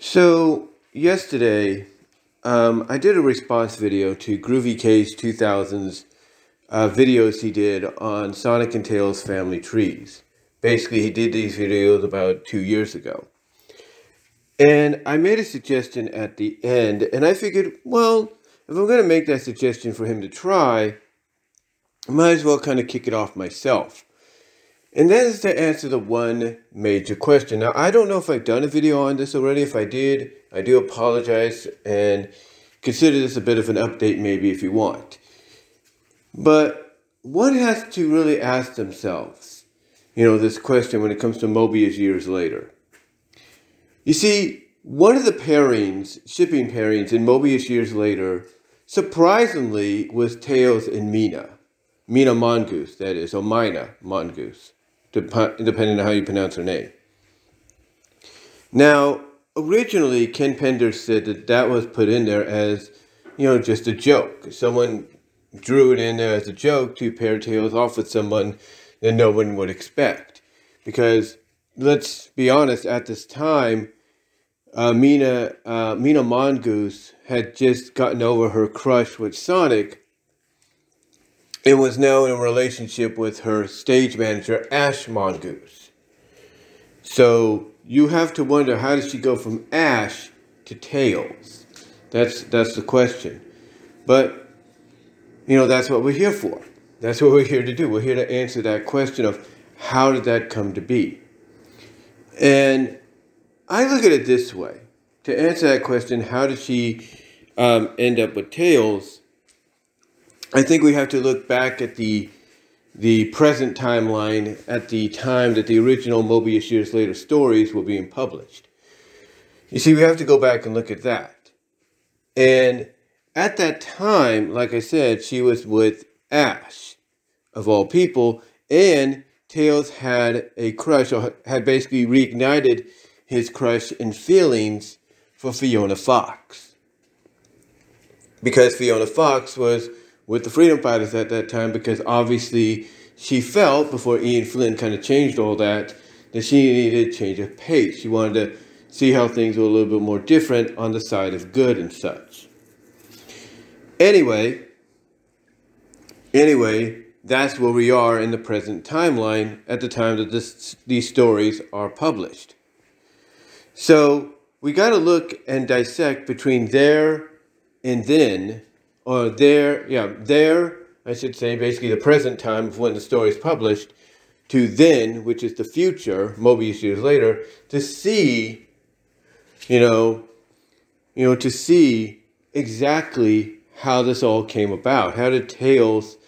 So yesterday, I did a response video to GroovyK's 2000s videos he did on Sonic and Tails family trees. Basically, he did these videos about 2 years ago. And I made a suggestion at the end, and I figured, well, if I'm going to make that suggestion for him to try, I might as well kind of kick it off myself. And that is to answer the one major question. Now, I don't know if I've done a video on this already. If I did, I do apologize, and consider this a bit of an update maybe if you want. But one has to really ask themselves, you know, this question when it comes to Mobius Years Later. You see, one of the pairings, shipping pairings in Mobius Years Later, surprisingly, was Tails and Mina. Mina Mongoose, that is, or Mina Mongoose, depending on how you pronounce her name. Now, originally, Ken Penders said that that was put in there as, you know, just a joke. Someone drew it in there as a joke to pair Tails off with someone that no one would expect. Because, let's be honest, at this time, Mina Mongoose had just gotten over her crush with Sonic and was now in a relationship with her stage manager, Ash Mongoose. So you have to wonder, how did she go from Ash to Tails? That's the question. But, you know, that's what we're here for. That's what we're here to do. We're here to answer that question of how did that come to be? And I look at it this way. To answer that question, how did she end up with Tails? I think we have to look back at the present timeline at the time that the original Mobius Years Later stories were being published. You see, we have to go back and look at that. And at that time, like I said, she was with Ash, of all people, and Tails had a crush, or had basically reignited his crush and feelings for Fiona Fox. Because Fiona Fox was with the Freedom Fighters at that time, because obviously she felt, before Ian Flynn kind of changed all that, that she needed a change of pace. She wanted to see how things were a little bit more different on the side of good and such. Anyway, that's where we are in the present timeline at the time that these stories are published. So we got to look and dissect between there and then, or basically the present time of when the story is published, to then, which is the future, Mobius Years Later, to see, to see exactly how this all came about. How did Tails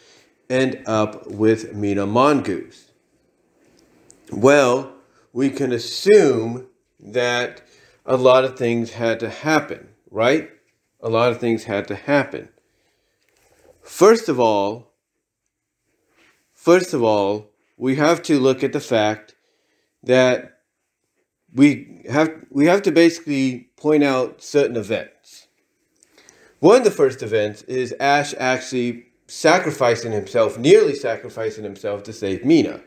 end up with Mina Mongoose? Well, we can assume that a lot of things had to happen, right? A lot of things had to happen. First of all, we have to look at the fact that we have to basically point out certain events. One of the first events is Ash actually nearly sacrificing himself to save Mina,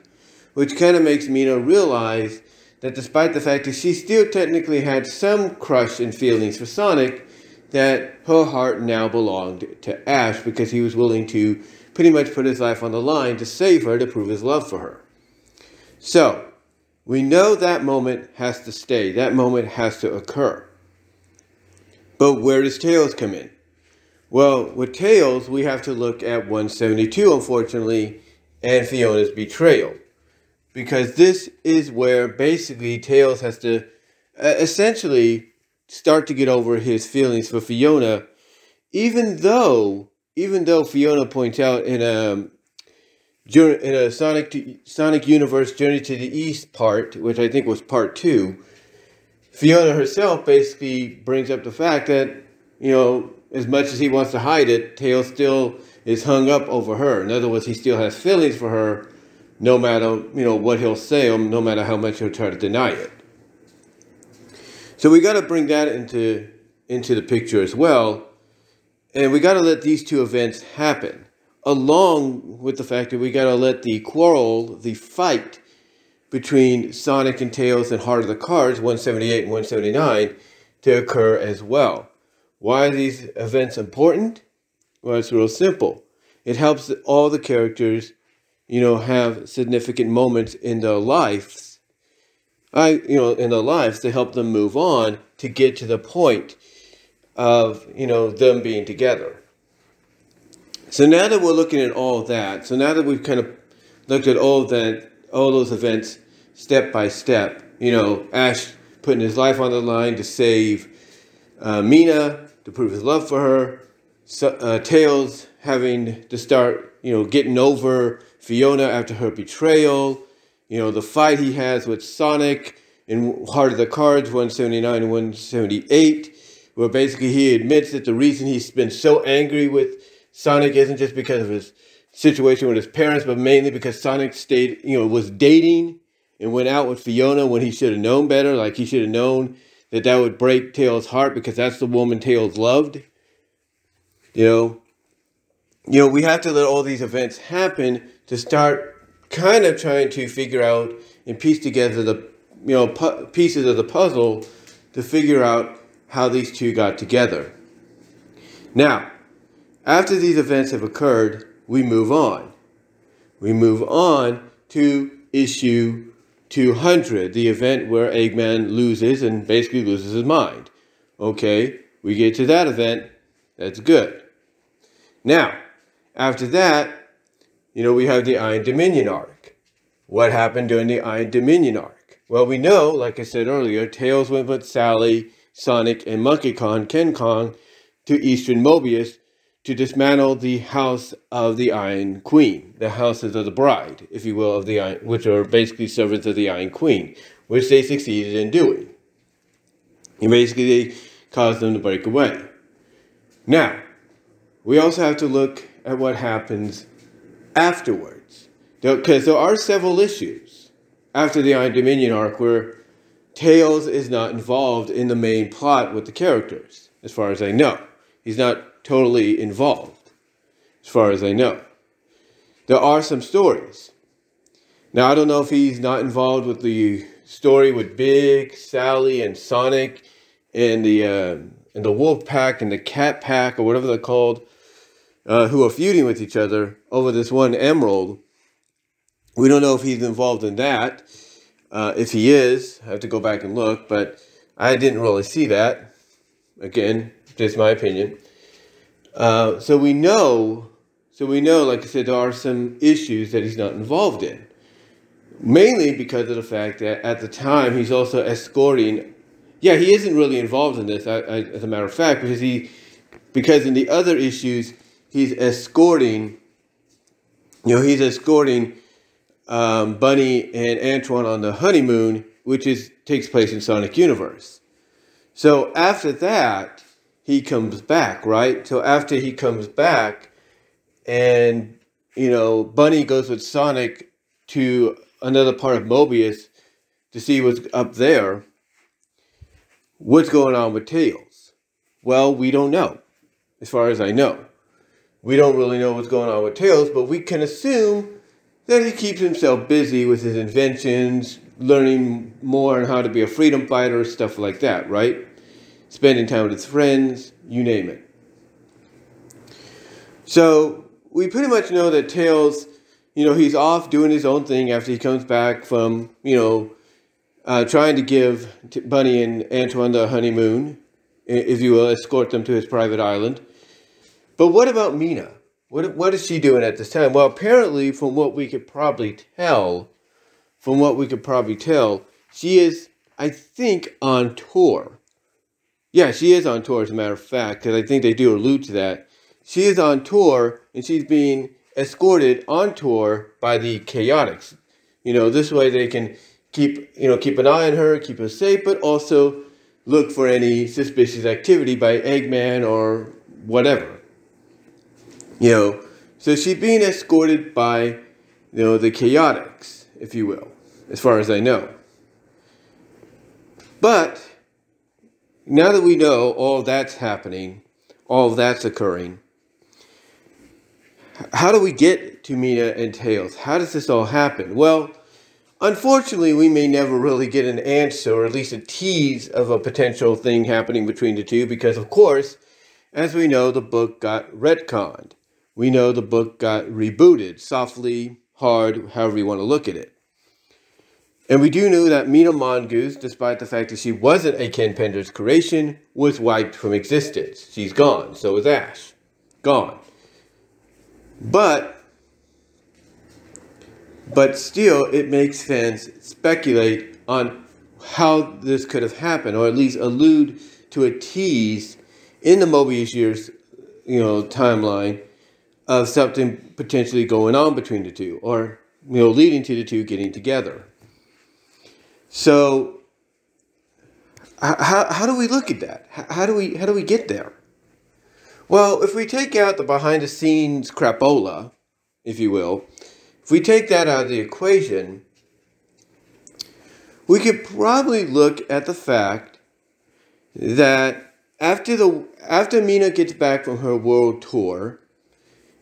which kind of makes Mina realize that despite the fact that she still technically had some crush and feelings for Sonic, that her heart now belonged to Ash, because he was willing to pretty much put his life on the line to save her, to prove his love for her. So, we know that moment has to stay. That moment has to occur. But where does Tails come in? Well, with Tails, we have to look at 172, unfortunately, and Fiona's betrayal. Because this is where, basically, Tails has to essentially start to get over his feelings for Fiona, even though Fiona points out in a Sonic Universe Journey to the East part, which I think was part 2, Fiona herself basically brings up the fact that, you know, as much as he wants to hide it, Tails still is hung up over her. In other words, he still has feelings for her, no matter, you know, what he'll say, no matter how much he'll try to deny it. So we got to bring that into the picture as well, and we got to let these two events happen, along with the fact that we got to let the quarrel, the fight between Sonic and Tails and Heart of the Cards, 178 and 179, to occur as well. Why are these events important? Well, it's real simple. It helps all the characters, you know, have significant moments in their lives. In their lives to help them move on to get to the point of, you know, them being together. So now that we're looking at all that, so now that we've kind of looked at all that, all those events step by step, you know, Ash putting his life on the line to save Mina, to prove his love for her, Tails having to start, you know, getting over Fiona after her betrayal, you know, the fight he has with Sonic in Heart of the Cards 179 and 178, where basically he admits that the reason he's been so angry with Sonic isn't just because of his situation with his parents, but mainly because Sonic stayed, you know, was dating and went out with Fiona when he should have known better. Like, he should have known that that would break Tails' heart, because that's the woman Tails loved. You know, we have to let all these events happen to start kind of trying to figure out and piece together the, you know, pieces of the puzzle to figure out how these two got together. Now, after these events have occurred, we move on. We move on to issue 200, the event where Eggman loses and basically loses his mind. Okay, we get to that event. That's good. Now, after that, you know, we have the Iron Dominion arc. What happened during the Iron Dominion arc? Well, we know, like I said earlier, Tails went with Sally, Sonic, and Monkey Kong, Ken Kong, to Eastern Mobius, to dismantle the house of the Iron Queen, the houses of the bride, if you will, of the Iron, which are basically servants of the Iron Queen, which they succeeded in doing. And basically, they caused them to break away. Now, we also have to look at what happens afterwards, because there are several issues after the Iron Dominion arc where Tails is not involved in the main plot with the characters, as far as I know. He's not totally involved, as far as I know. There are some stories. Now, I don't know if he's not involved with the story with Big, Sally, and Sonic, and the Wolf Pack, and the Cat Pack, or whatever they're called, who are feuding with each other over this one emerald. We don't know if he's involved in that. If he is, I have to go back and look, but I didn't really see that. Again, just my opinion. So we know, like I said, there are some issues that he's not involved in. Mainly because of the fact that at the time he's also escorting. Yeah, he isn't really involved in this, as a matter of fact, because in the other issues he's escorting. You know, he's escorting Bunny and Antoine on the honeymoon, which takes place in Sonic Universe. So after that, he comes back, right? So after he comes back, and, you know, Bunny goes with Sonic to another part of Mobius to see what's up there. What's going on with Tails? Well, we don't know, as far as I know. We don't really know what's going on with Tails, but we can assume that he keeps himself busy with his inventions, learning more on how to be a freedom fighter, stuff like that, right? Spending time with his friends, you name it. So we pretty much know that Tails, you know, he's off doing his own thing after he comes back from, you know, trying to give Bunny and Antoine the honeymoon, if you will, escort them to his private island. But what about Mina? What is she doing at this time? Well, apparently, from what we could probably tell, she is, I think, on tour. Yeah, she is on tour, as a matter of fact, because I think they do allude to that. She is on tour, and she's being escorted on tour by the Chaotix. You know, this way they can keep an eye on her, keep her safe, but also look for any suspicious activity by Eggman or whatever. You know, so she's being escorted by, you know, the Chaotix, if you will, as far as I know. But now that we know all that's happening, all that's occurring, how do we get to Mina and Tails? How does this all happen? Well, Unfortunately, we may never really get an answer, or at least a tease of a potential thing happening between the two, because of course, as we know, the book got retconned. We know the book got rebooted, softly, hard, however you want to look at it. And we do know that Mina Mongoose, despite the fact that she wasn't a Ken Penders creation, was wiped from existence. She's gone. So is Ash. Gone. But still, it makes fans speculate on how this could have happened, or at least allude to a tease in the Mobius Years, timeline of something potentially going on between the two, or, leading to the two getting together. So, how do we look at that? How do we get there? Well, if we take out the behind-the-scenes crapola, if you will, if we take that out of the equation, we could probably look at the fact that after Mina gets back from her world tour,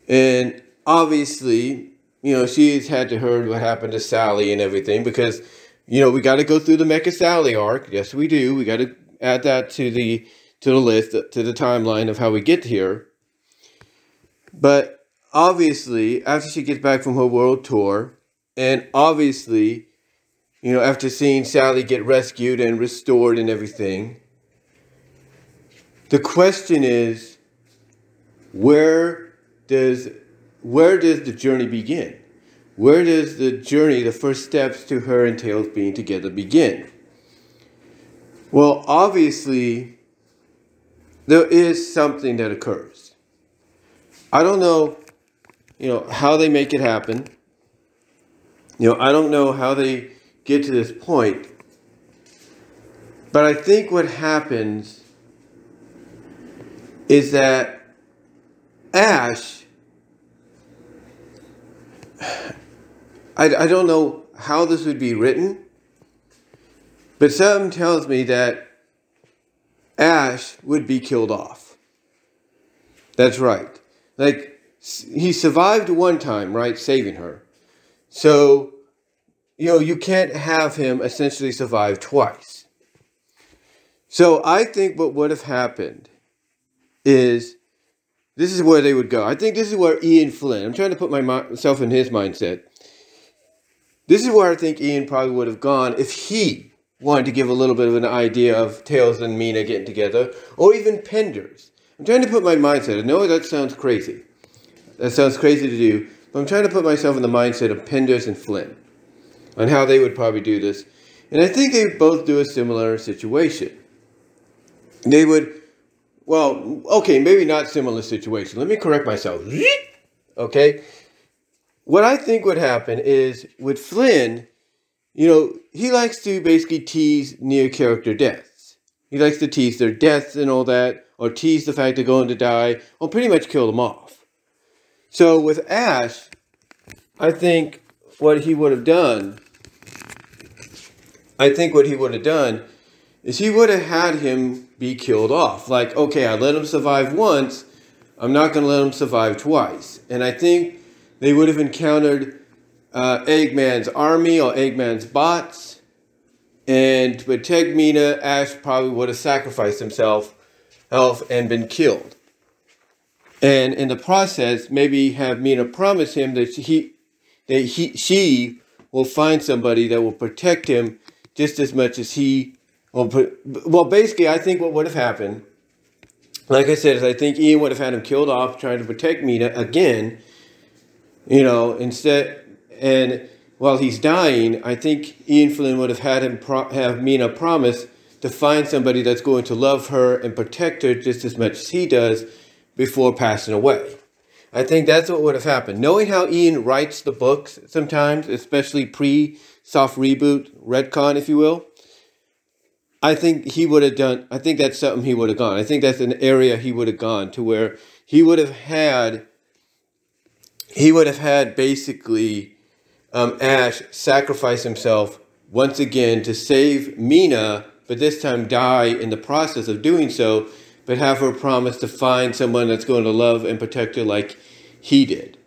and obviously, she has had to heard what happened to Sally and everything, because, we got to go through the Mecha Sally arc. Yes, we do. We got to add that to the list, to the timeline of how we get here. But obviously, after she gets back from her world tour, and obviously, after seeing Sally get rescued and restored and everything, the question is, where does the journey begin? Where does the journey, the first steps to her and Tails being together begin? Well, obviously, there is something that occurs. I don't know, how they make it happen. I don't know how they get to this point. But I think what happens is that Ash, I don't know how this would be written, but something tells me that Ash would be killed off. That's right. Like, he survived one time, right, saving her. So, you can't have him essentially survive twice. So I think what would have happened is, this is where they would go. I think this is where Ian Flynn, I'm trying to put myself in his mindset. This is where I think Ian probably would have gone if he wanted to give a little bit of an idea of Tails and Mina getting together, or even Penders. I'm trying to put my mindset. I know that sounds crazy. That sounds crazy to do, but I'm trying to put myself in the mindset of Penders and Flynn on how they would probably do this. And I think they would both do a similar situation. They would... Well, okay, maybe not similar situation. Let me correct myself. Okay? What I think would happen is, with Flynn, he likes to basically tease near-character deaths. He likes to tease their deaths and all that, or tease the fact they're going to die, or pretty much kill them off. So with Ash, I think what he would have done is he would have had him be killed off. Like, okay, I let him survive once, I'm not going to let him survive twice. And I think they would have encountered Eggman's army or Eggman's bots, and to protect Mina, Ash probably would have sacrificed himself and been killed. And in the process, maybe have Mina promise him that she will find somebody that will protect him just as much as he... Well, basically, I think what would have happened, like I said, is I think Ian would have had him killed off trying to protect Mina again, instead, and while he's dying, I think Ian Flynn would have had him have Mina promise to find somebody that's going to love her and protect her just as much as he does before passing away. I think that's what would have happened. Knowing how Ian writes the books sometimes, especially pre-soft reboot, retcon, if you will, I think that's something he would have gone. I think that's an area he would have gone to, where he would have had basically Ash sacrifice himself once again to save Mina, but this time die in the process of doing so, but have her promise to find someone that's going to love and protect her like he did.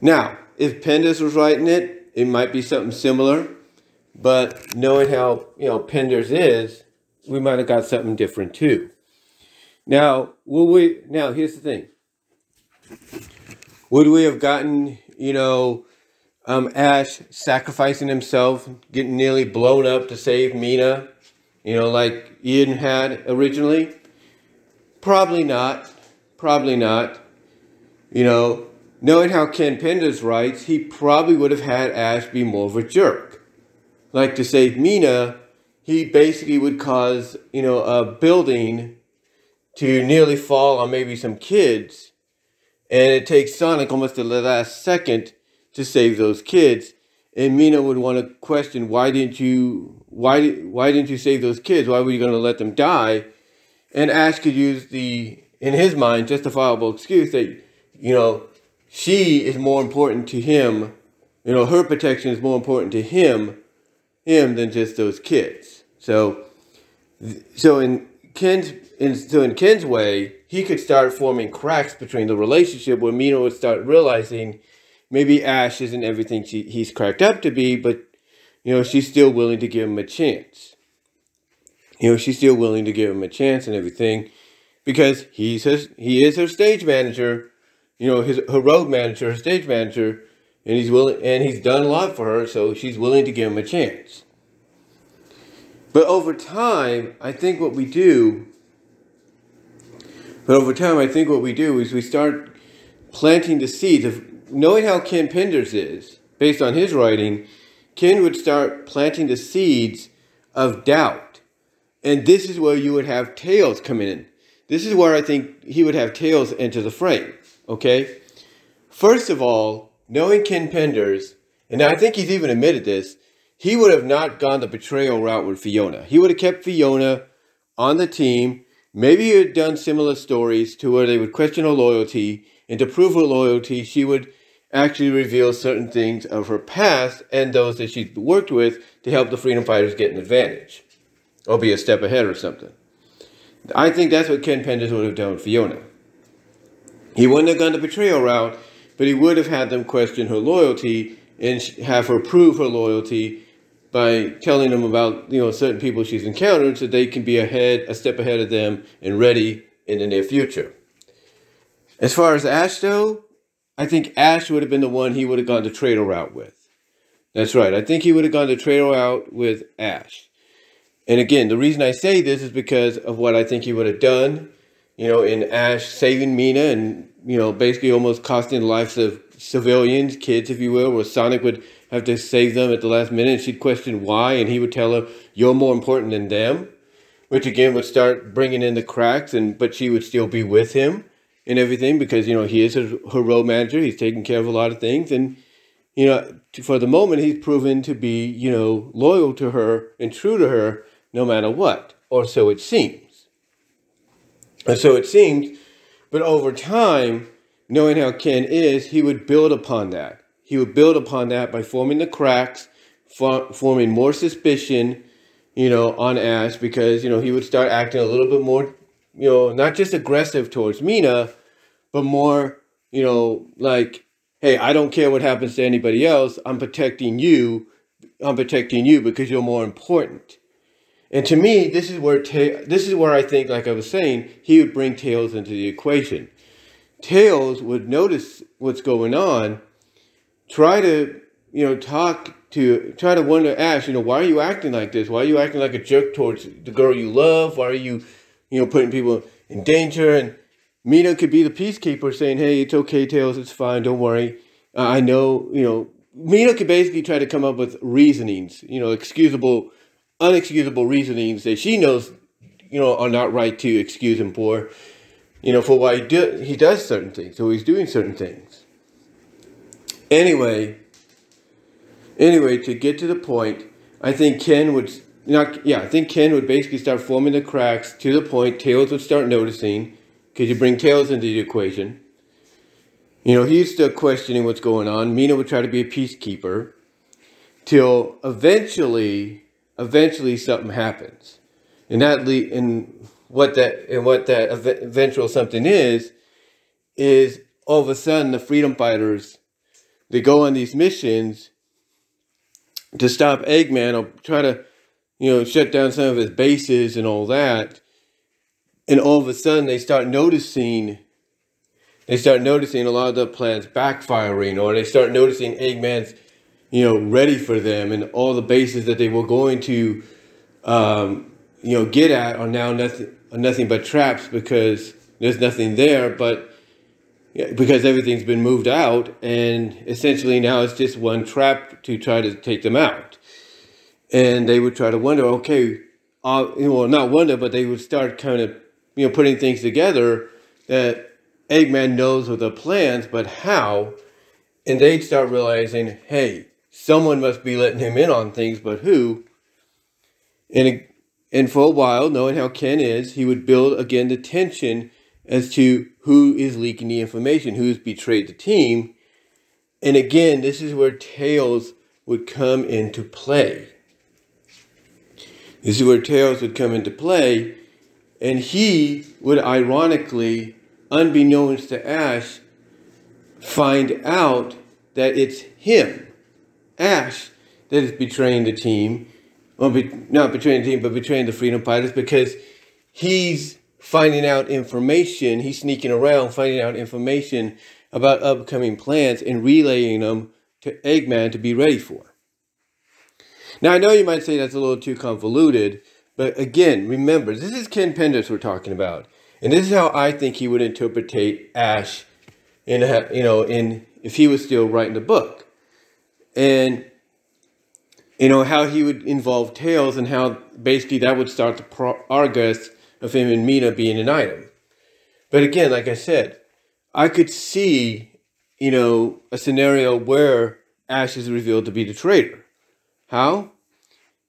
Now, if Penders was writing it, it might be something similar. But knowing how, you know, Penders is, we might have got something different too. Now, now here's the thing. Would we have gotten, you know, Ash sacrificing himself, getting nearly blown up to save Mina, you know, like Ian had originally? Probably not. Probably not. You know, knowing how Ken Penders writes, he probably would have had Ash be more of a jerk. Like, to save Mina, he basically would cause, you know, a building to nearly fall on maybe some kids. And it takes Sonic almost to the last second to save those kids. And Mina would want to question, why didn't you save those kids? Why were you going to let them die? And Ash could use the, in his mind, justifiable excuse that, you know, she is more important to him. You know, her protection is more important to him than just those kids. So in Ken's way, he could start forming cracks between the relationship where Mina would start realizing maybe Ash isn't everything he's cracked up to be, but, you know, she's still willing to give him a chance. You know, she's still willing to give him a chance and everything because he is her stage manager, you know, her road manager, her stage manager, and he's willing, and he's done a lot for her, so she's willing to give him a chance. But over time, I think what we do, is we start planting the seeds of, knowing how Ken Penders is, based on his writing, Ken would start planting the seeds of doubt. And this is where you would have Tails come in. This is where I think he would have Tails enter the frame, okay? First of all, knowing Ken Penders, and I think he's even admitted this, he would have not gone the betrayal route with Fiona. He would have kept Fiona on the team. Maybe he had done similar stories to where they would question her loyalty, and to prove her loyalty, she would actually reveal certain things of her past and those that she'd worked with to help the freedom fighters get an advantage, or be a step ahead or something. I think that's what Ken Penders would have done with Fiona. He wouldn't have gone the betrayal route, but he would have had them question her loyalty and have her prove her loyalty by telling them about, you know, certain people she's encountered so they can be a step ahead of them and ready in the near future. As far as Ash, though, I think Ash would have been the one he would have gone the traitor route with. That's right. I think he would have gone the traitor route with Ash. And again, the reason I say this is because of what I think he would have done, you know, in Ash saving Mina and, you know, basically almost costing the lives of civilians, kids, if you will, where Sonic would have to save them at the last minute. She'd question why, and he would tell her, you're more important than them, which again would start bringing in the cracks, but she would still be with him and everything because, you know, he is her road manager. He's taking care of a lot of things, and, you know, for the moment, he's proven to be, you know, loyal to her and true to her no matter what, or so it seems. And so it seems, but over time, knowing how Ken is, he would build upon that. He would build upon that by forming the cracks, forming more suspicion, you know, on Ash because, you know, he would start acting a little bit more, you know, not just aggressive towards Mina, but more, you know, like, hey, I don't care what happens to anybody else. I'm protecting you. I'm protecting you because you're more important. And to me, this is where I think, like I was saying, he would bring Tails into the equation. Tails would notice what's going on, try to, you know, try to wonder, Ash, you know, why are you acting like this? Why are you acting like a jerk towards the girl you love? Why are you, you know, putting people in danger? And Mina could be the peacekeeper saying, hey, it's okay, Tails, it's fine, don't worry. I know, you know, Mina could basically try to come up with reasonings, you know, excusable, unexcusable reasonings that she knows, you know, are not right to excuse him for. You know, for why he does certain things, so he's doing certain things. Anyway, to get to the point, I think Ken would basically start forming the cracks to the point Tails would start noticing, because you bring Tails into the equation. You know, he's still questioning what's going on. Mina would try to be a peacekeeper, till eventually something happens, and that what that eventual something is all of a sudden the freedom fighters, they go on these missions to stop Eggman or try to, you know, shut down some of his bases and all that. And all of a sudden they start noticing a lot of the plans backfiring, or they start noticing Eggman's, you know, ready for them, and all the bases that they were going to, you know, get at are now nothing but traps, because there's nothing there, but because everything's been moved out, and essentially now it's just one trap to try to take them out. And they would try to wonder, okay, well, not wonder, but they would start kind of, you know, putting things together that Eggman knows of the plans, but how? And they'd start realizing, hey, someone must be letting him in on things, but who? And for a while, knowing how Ken is, he would build again the tension as to who is leaking the information, who's betrayed the team. And again, this is where Tails would come into play. And he would ironically, unbeknownst to Ash, find out that it's him, Ash, that is betraying the team. Well, not betraying the team, but betraying the Freedom Fighters, because he's finding out information. He's sneaking around, finding out information about upcoming plans and relaying them to Eggman to be ready for. Now, I know you might say that's a little too convoluted, but again, remember, this is Ken Penders we're talking about. And this is how I think he would interpretate Ash if he was still writing the book. And you know, how he would involve Tails, and how basically that would start the progress of him and Mina being an item. But again, like I said, I could see, you know, a scenario where Ash is revealed to be the traitor. How?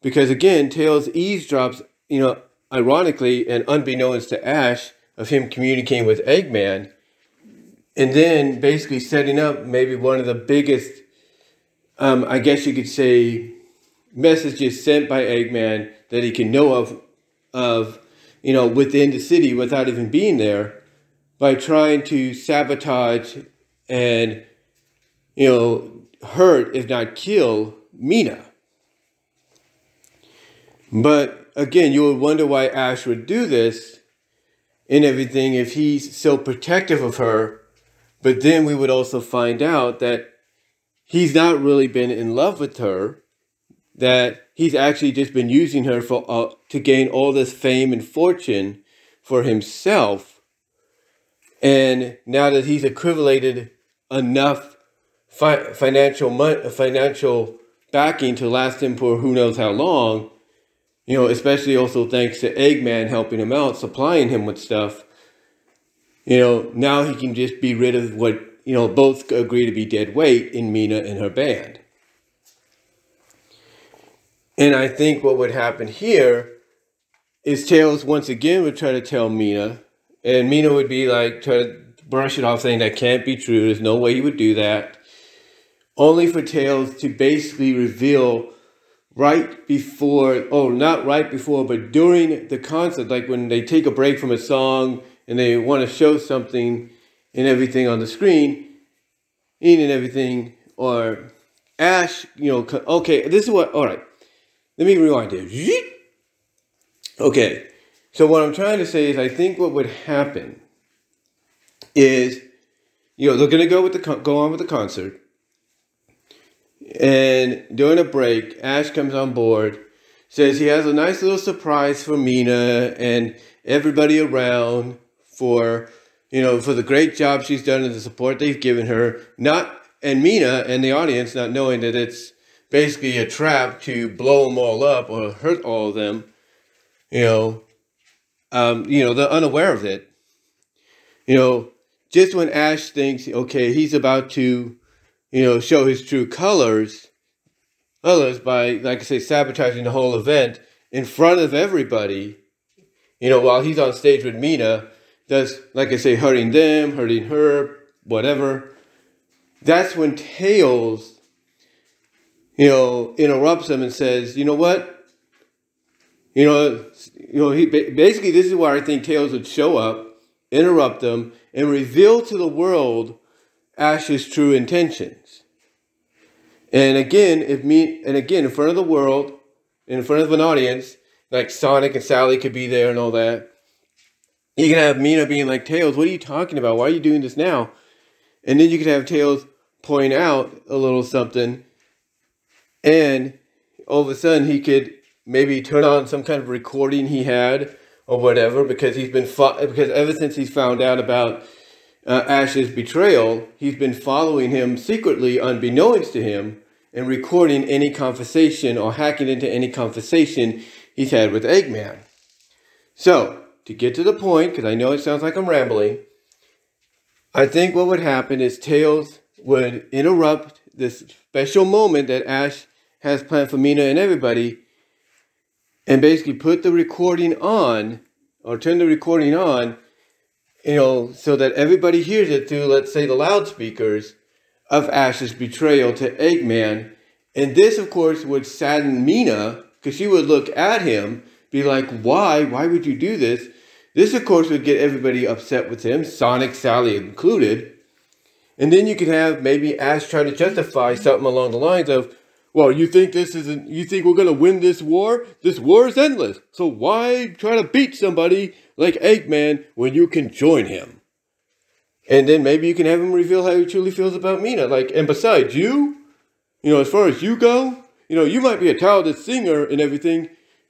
Because again, Tails eavesdrops, you know, ironically and unbeknownst to Ash, of him communicating with Eggman, and then basically setting up maybe one of the biggest, I guess you could say, messages sent by Eggman that he can know of, you know, within the city without even being there, by trying to sabotage and, you know, hurt, if not kill, Mina. But again, you would wonder why Ash would do this and everything if he's so protective of her. But then we would also find out that he's not really been in love with her, that he's actually just been using her for to gain all this fame and fortune for himself. And now that he's accumulated enough financial backing to last him for who knows how long, you know, especially also thanks to Eggman helping him out, supplying him with stuff, you know, now he can just be rid of what, you know, both agree to be dead weight in Mina and her band. And I think what would happen here is Tails once again would try to tell Mina, and Mina would be like, try to brush it off, saying that can't be true, there's no way he would do that, only for Tails to basically reveal right before, oh, not right before, but during the concert, like when they take a break from a song and they want to show something and everything on the screen, and everything, or Ash, you know, okay, this is what, all right. Let me rewind here. Okay, so what I'm trying to say is I think what would happen is, you know, they're going to go on with the concert. And during a break, Ash comes on board, says he has a nice little surprise for Mina and everybody around for, you know, for the great job she's done and the support they've given her. And Mina and the audience not knowing that it's basically a trap to blow them all up or hurt all of them, you know, they're unaware of it. You know, just when Ash thinks, okay, he's about to, you know, show his true colors by, like I say, sabotaging the whole event in front of everybody, you know, while he's on stage with Mina, that's, like I say, hurting them, hurting her, whatever. That's when Tails, you know, interrupts him and says, you know what? You know, he basically, this is where I think Tails would show up, interrupt them, and reveal to the world Ash's true intentions. And again, in front of the world, in front of an audience, like Sonic and Sally could be there and all that. You can have Mina being like, Tails, what are you talking about? Why are you doing this now? And then you can have Tails point out a little something. And all of a sudden he could maybe turn on some kind of recording he had or whatever, because he's been because ever since he's found out about Ash's betrayal, he's been following him secretly, unbeknownst to him, and recording any conversation or hacking into any conversation he's had with Eggman. So, to get to the point, because I know it sounds like I'm rambling, I think what would happen is Tails would interrupt this special moment that Ash has planned for Mina and everybody, and basically put the recording on, or turn the recording on, you know, so that everybody hears it through, let's say, the loudspeakers of Ash's betrayal to Eggman. And this, of course, would sadden Mina, because she would look at him, be like, why? Why would you do this? This, of course, would get everybody upset with him, Sonic, Sally included. And then you could have maybe Ash trying to justify something along the lines of, well, you think we're going to win this war? This war is endless. So why try to beat somebody like Eggman when you can join him? And then maybe you can have him reveal how he truly feels about Mina. Like, and besides you know, as far as you go, you know, you might be a talented singer and everything,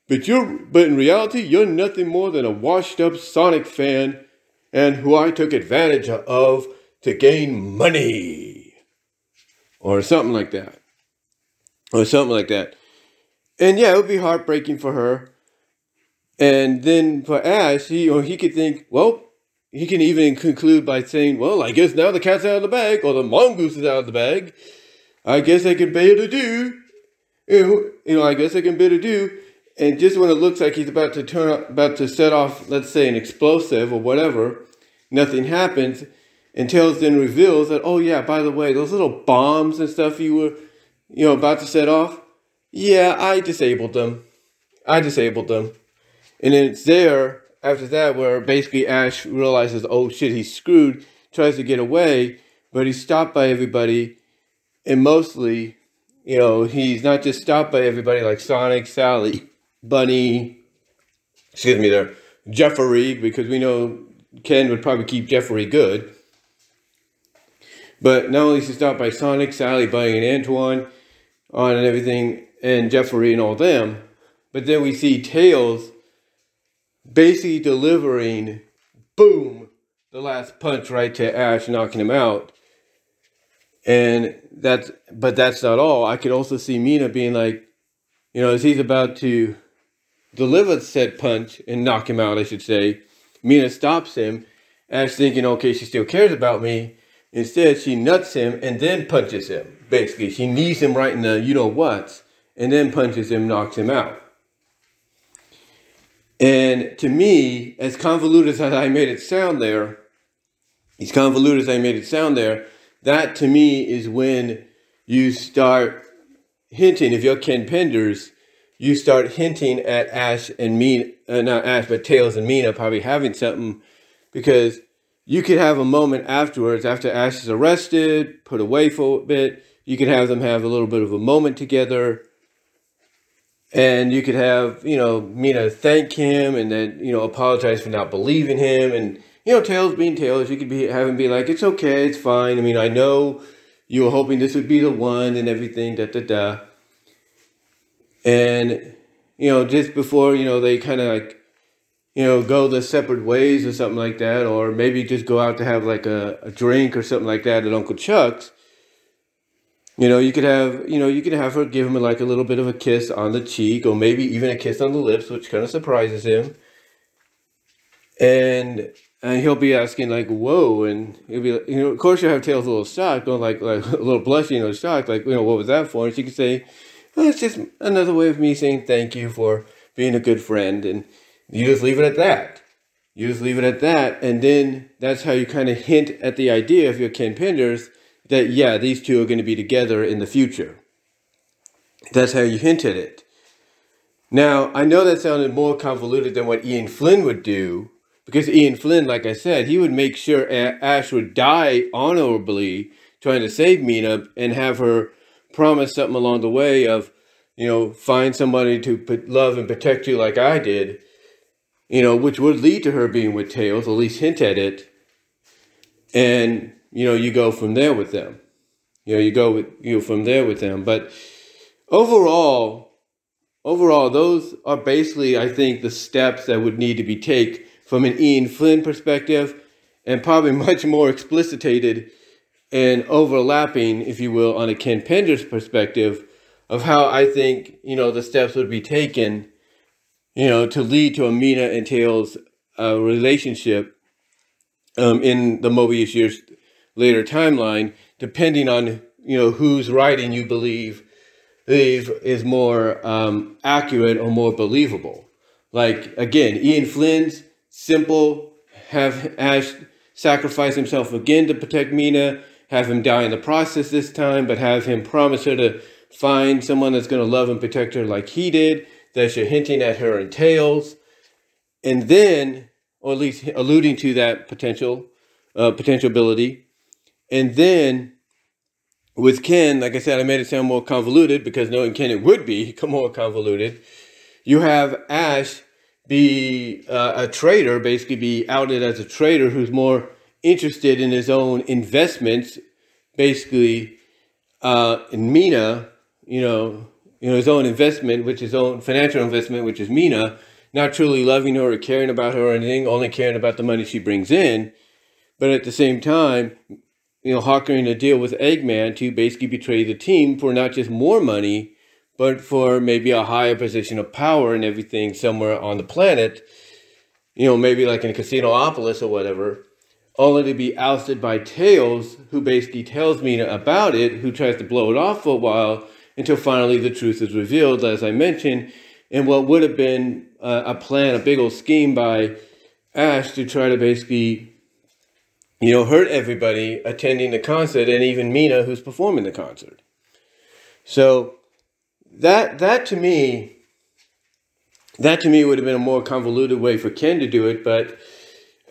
but in reality, you're nothing more than a washed-up Sonic fan, and who I took advantage of to gain money, or something like that. And yeah, it would be heartbreaking for her. And then for Ash, he could think, well, he can even conclude by saying, well, I guess now the cat's out of the bag, or the mongoose is out of the bag. I guess I can bid adieu. I guess I can bid adieu. And just when it looks like he's about to set off, let's say, an explosive or whatever, nothing happens. And Tails then reveals that, oh yeah, by the way, those little bombs and stuff you were about to set off, yeah, I disabled them. And then it's there, after that, where basically Ash realizes, oh shit, he's screwed, tries to get away, but he's stopped by everybody, and mostly, he's not just stopped by everybody like Sonic, Sally, Bunny, Jeffery, because we know Ken would probably keep Jeffery good. But not only is he stopped by Sonic, Sally, Bunny, and Antoine, and everything, and Jeffery and all them, but then we see Tails basically delivering, boom, the last punch right to Ash, knocking him out. And that's not all. I could also see Mina being like, as he's about to deliver said punch and knock him out, I should say, Mina stops him, Ash thinking, okay, she still cares about me. Instead, she nuts him and then punches him. Basically, she knees him right in the you-know-whats and then punches him, knocks him out. And to me, as convoluted as I made it sound there, that to me is when you start hinting, if you're Ken Penders, you start hinting at Ash and Mina, not Ash, but Tails and Mina probably having something, because you could have a moment afterwards, after Ash is arrested, put away for a bit, you could have them have a little bit of a moment together. And you could have, Mina thank him and then, apologize for not believing him. And, Tails being Tails, you could have him be like, it's okay, it's fine. I mean, I know you were hoping this would be the one and everything, da-da-da. And, just before, they kind of like, go their separate ways or something like that, or maybe just go out to have like a drink or something like that at Uncle Chuck's. You could have her give him like a little bit of a kiss on the cheek, or maybe even a kiss on the lips, which kind of surprises him. And he'll be asking like, whoa, and he'll be like, of course you'll have Tails a little shocked, or like a little blushing or shocked, like, what was that for? And she could say, well, it's just another way of me saying thank you for being a good friend. And you just leave it at that. And then that's how you kind of hint at the idea, if you're Ken Penders, that, yeah, these two are going to be together in the future. That's how you hint at it. Now, I know that sounded more convoluted than what Ian Flynn would do, because Ian Flynn, like I said, he would make sure Ash would die honorably trying to save Mina and have her promised something along the way of, you know, find somebody to love and protect you like I did, you know, which would lead to her being with Tails, at least hint at it. And, you know, you go from there with them. But overall, those are basically, I think, the steps that would need to be taken from an Ian Flynn perspective, and probably much more explicitated and overlapping, if you will, on a Ken Penders perspective of how I think, you know, the steps would be taken, you know, to lead to a Mina and Tails relationship in the Mobius Years Later timeline, depending on, you know, whose writing you believe is more accurate or more believable. Like, again, Ian Flynn's simple, have Ash sacrifice himself again to protect Mina, have him die in the process this time, but have him promise her to find someone that's going to love and protect her like he did, that you're hinting at her and Tails, and then, or at least alluding to that potentiality. And then, with Ken, like I said, I made it sound more convoluted, because knowing Ken, it would be more convoluted. You have Ash be a traitor, basically be outed as a traitor who's more interested in his own investments, basically, in Mina, you know, his own investment, which is his own financial investment, which is Mina, not truly loving her or caring about her or anything, only caring about the money she brings in. But at the same time, you know, hawking a deal with Eggman to basically betray the team for not just more money, but for maybe a higher position of power and everything somewhere on the planet, you know, maybe like in Casinopolis or whatever, only to be ousted by Tails, who basically tells Mina about it, who tries to blow it off for a while, until finally the truth is revealed, as I mentioned, and what would have been a plan, a big old scheme by Ash to try to basically, you know, hurt everybody attending the concert, and even Mina, who's performing the concert. So that to me would have been a more convoluted way for Ken to do it. But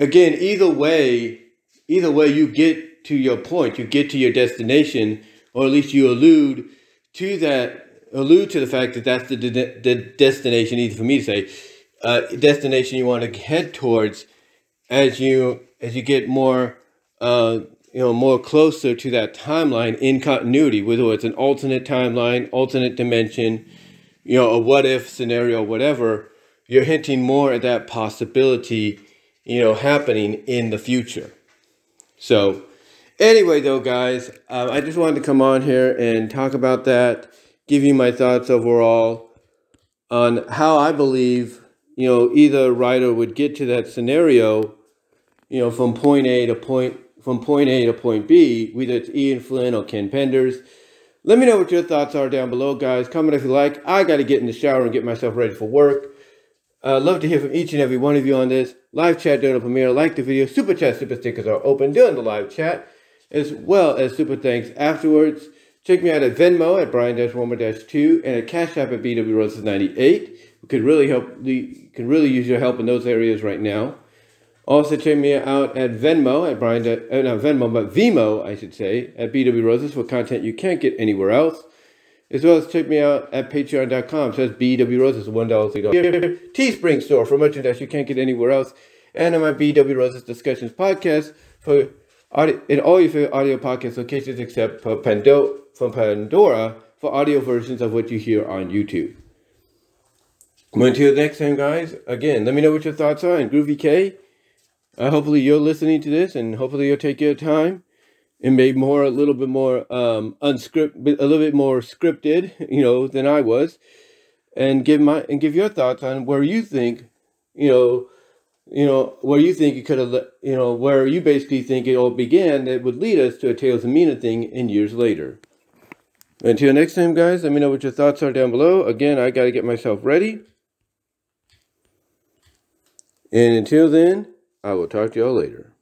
again, either way, you get to your point, you get to your destination, or at least you allude to the fact that that's the destination, easy for me to say, destination you want to head towards as you get more, more closer to that timeline in continuity, whether it's an alternate timeline, alternate dimension, you know, a what-if scenario, whatever, you're hinting more at that possibility, you know, happening in the future. So, anyway, though, guys, I just wanted to come on here and talk about that, give you my thoughts overall on how I believe, you know, either writer would get to that scenario, you know, from point A to point B, whether it's Ian Flynn or Ken Penders. Let me know what your thoughts are down below, guys. Comment if you like. I got to get in the shower and get myself ready for work. Love to hear from each and every one of you on this. Live chat during the premiere. Like the video. Super chat, super stickers are open during the live chat, as well as super thanks afterwards. Check me out at Venmo at Brian-Warmer-2 and at Cash App at BWRoses98. We could really use your help in those areas right now. Also, check me out at Venmo, Vimo, I should say, at BW Roses for content you can't get anywhere else. As well as check me out at patreon.com, says BW Roses, $1. Teespring store for merchandise you can't get anywhere else. And on my BW Roses Discussions podcast for audio, in all your favorite audio podcast locations except for Pandora for audio versions of what you hear on YouTube. Until next time, guys, again, let me know what your thoughts are, and GroovyK. Hopefully you're listening to this, and hopefully you'll take your time and make a little bit more scripted, you know, than I was, and give your thoughts on where you think, where you basically think it all began that would lead us to a Tails and Mina thing in years later. Until next time, guys, let me know what your thoughts are down below. Again, I got to get myself ready. And until then, I will talk to y'all later.